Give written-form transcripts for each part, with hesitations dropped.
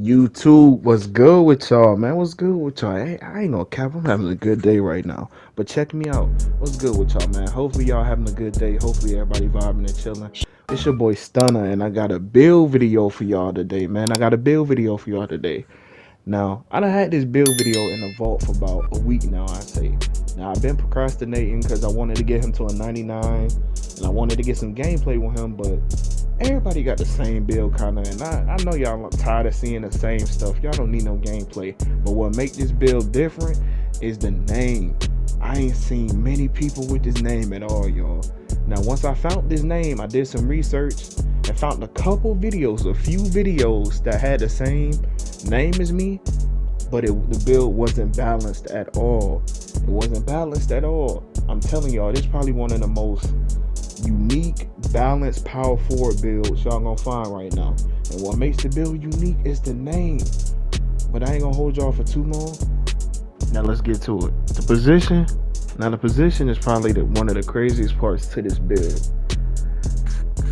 YouTube, what's good with y'all, man? What's good with y'all? Hey, I ain't gonna cap, I'm having a good day right now. But check me out. What's good with y'all, man? Hopefully y'all having a good day. Hopefully everybody vibing and chilling. It's your boy Stunna, and I got a build video for y'all today, man. Now, I done had this build video in the vault for about a week now, I say. Now, I've been procrastinating because I wanted to get him to a 99, and I wanted to get some gameplay with him, but everybody got the same build kind of, and I know y'all are tired of seeing the same stuff. Y'all don't need no gameplay. But what make this build different is the name. I ain't seen many people with this name at all, y'all. Now, once I found this name, I did some research and found a couple videos, a few videos that had the same name as me, but the build wasn't balanced at all. It wasn't balanced at all. I'm telling y'all, this is probably one of the most unique, balanced power forward builds y'all gonna find right now. And what makes the build unique is the name. But I ain't gonna hold y'all for too long. Now let's get to it. The position. Now the position is probably one of the craziest parts to this build.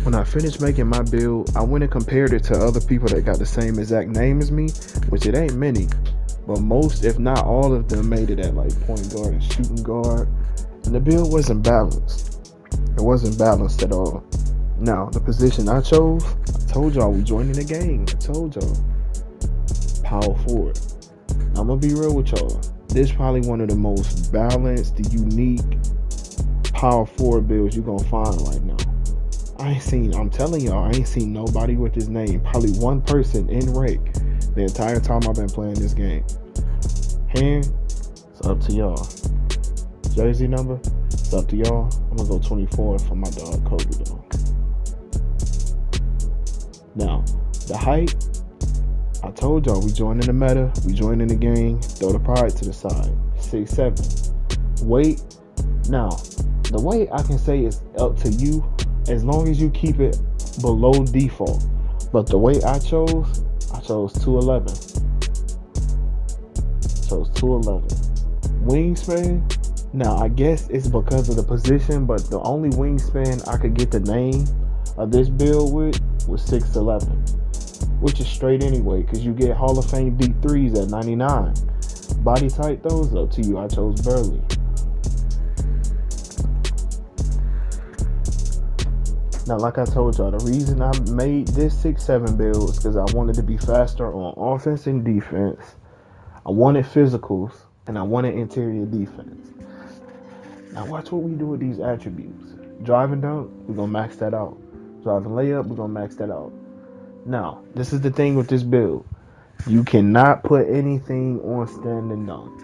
When I finished making my build, I went and compared it to other people that got the same exact name as me, which it ain't many, but most, if not all of them, made it at like point guard and shooting guard, and the build wasn't balanced. It wasn't balanced at all. Now, the position I chose, I told y'all we joining the game. I told y'all, power forward. Now, I'm gonna be real with y'all. This is probably one of the most balanced, unique power forward builds you're gonna find right now. I'm telling y'all, I ain't seen nobody with this name. Probably one person in rank the entire time I've been playing this game. Hand, it's up to y'all. Jersey number, it's up to y'all. I'm gonna go 24 for my dog Kobe though. Now, the height, I told y'all we joining the meta, we joining the game, throw the pride to the side. 6'7". Weight, now, the weight I can say is up to you as long as you keep it below default. But the weight I chose 211. Chose 211. Wingspan. Now, I guess it's because of the position, but the only wingspan I could get the name of this build with was 6'11", which is straight anyway, because you get Hall of Fame deep threes at 99. Body type, those up to you. I chose Burley. Now, like I told y'all, the reason I made this 6'7" build is because I wanted to be faster on offense and defense. I wanted physicals, and I wanted interior defense. Now watch what we do with these attributes. Driving dunk, we're gonna max that out. Driving layup, we're gonna max that out. Now, this is the thing with this build. You cannot put anything on standing dunk.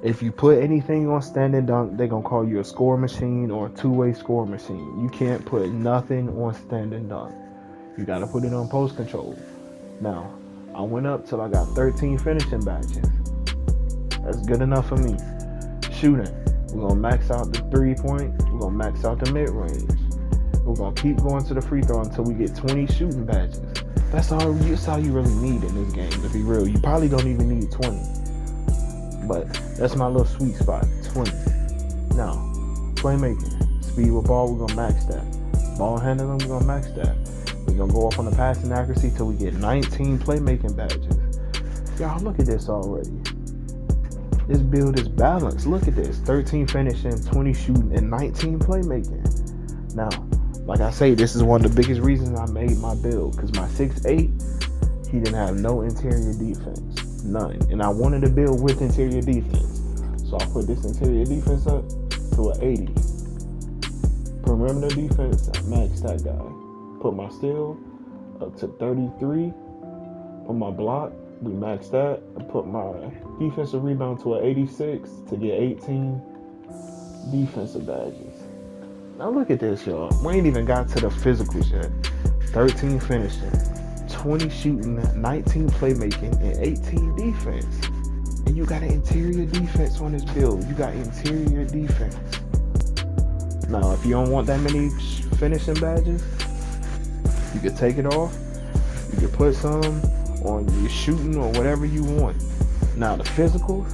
If you put anything on standing dunk, they're gonna call you a score machine or a two-way score machine. You can't put nothing on standing dunk. You gotta put it on post control. Now, I went up till I got 13 finishing batches. That's good enough for me. Shooting. We're gonna max out the 3-point. We're gonna max out the mid-range. We're gonna keep going to the free throw until we get 20 shooting badges. That's all you really need in this game, to be real. You probably don't even need 20. But that's my little sweet spot, 20. Now, playmaking. Speed with ball, we're gonna max that. Ball handling, we're gonna max that. We're gonna go up on the passing accuracy till we get 19 playmaking badges. Y'all, look at this already. This build is balanced. Look at this, 13 finishing, 20 shooting, and 19 playmaking. Now, like I say, this is one of the biggest reasons I made my build, because my 6'8", he didn't have no interior defense, none. And I wanted to build with interior defense. So I put this interior defense up to an 80. Perimeter defense, I maxed that guy. Put my steal up to 33. Put my block, we maxed that. I put my defensive rebound to an 86 to get 18 defensive badges. Now look at this, y'all. We ain't even got to the physicals yet. 13 finishing, 20 shooting, 19 playmaking, and 18 defense. And you got an interior defense on this build. You got interior defense. Now, if you don't want that many finishing badges, you could take it off. You could put some on your shooting or whatever you want. Now the physicals,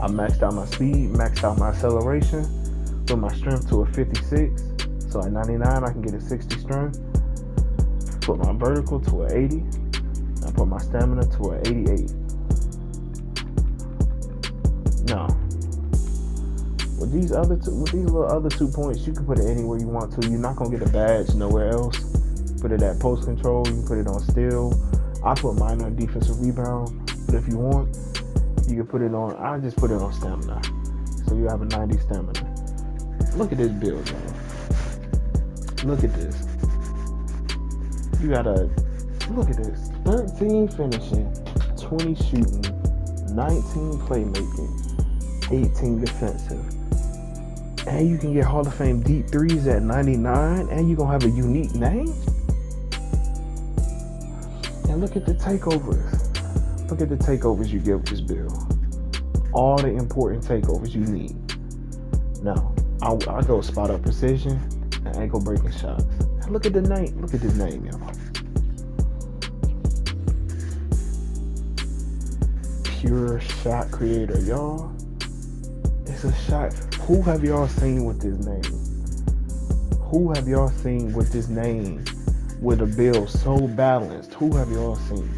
I maxed out my speed, maxed out my acceleration, put my strength to a 56, so at 99 I can get a 60 strength, put my vertical to an 80, but my stamina to an 88. No. With these other two, with these little other 2 points, you can put it anywhere you want to. You're not gonna get a badge nowhere else. Put it at post control. You can put it on steal. I put mine on defensive rebound, but if you want, you can put it on. I just put it on stamina, so you have a 90 stamina. Look at this build, man. Look at this. You got a, look at this. 13 finishing, 20 shooting, 19 playmaking, 18 defensive. And you can get Hall of Fame deep threes at 99, and you're gonna have a unique name. And look at the takeovers. Look at the takeovers you get with this build. All the important takeovers you need. Now, I go spot up precision and ankle breaking shots. And look at the name. Look at this name, y'all. Pure shot creator, y'all. It's a shot. Who have y'all seen with this name? Who have y'all seen with this name with a build so balanced? Who have y'all seen?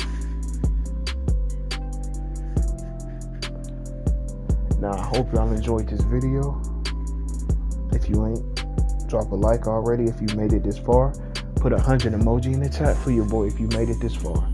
Now, I hope y'all enjoyed this video. If you ain't, drop a like already if you made it this far. Put 100 emoji in the chat for your boy if you made it this far.